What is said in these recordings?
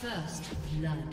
First blood.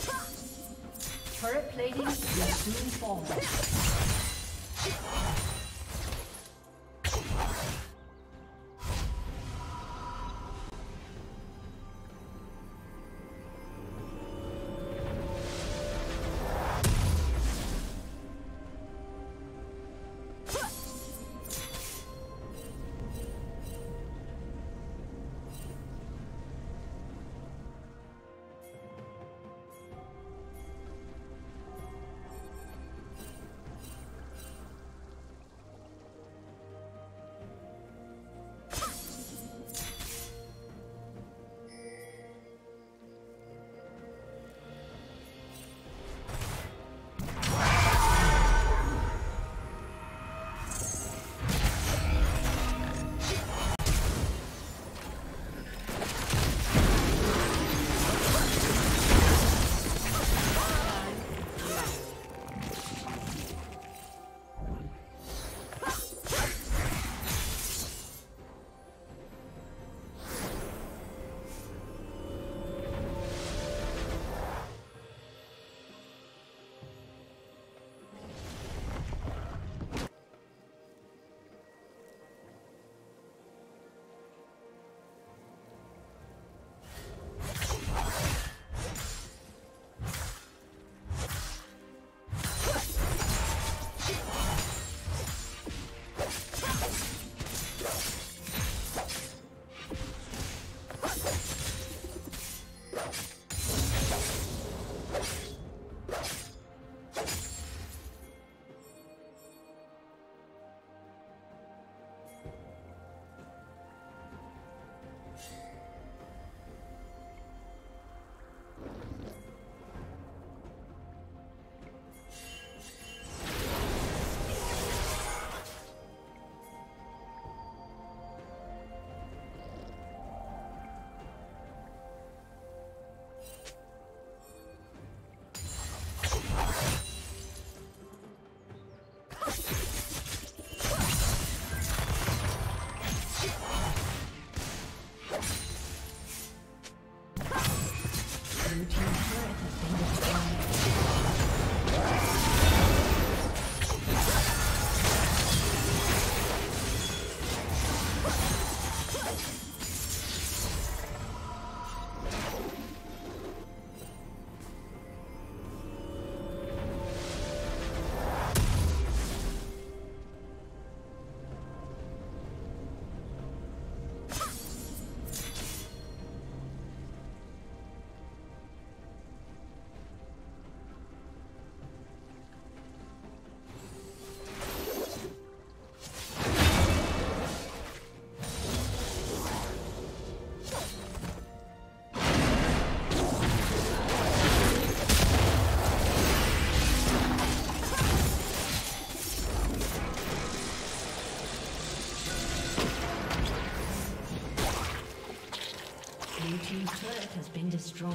Turret plating will soon fall. Destroyed.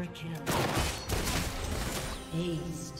Quadra kill. Aced.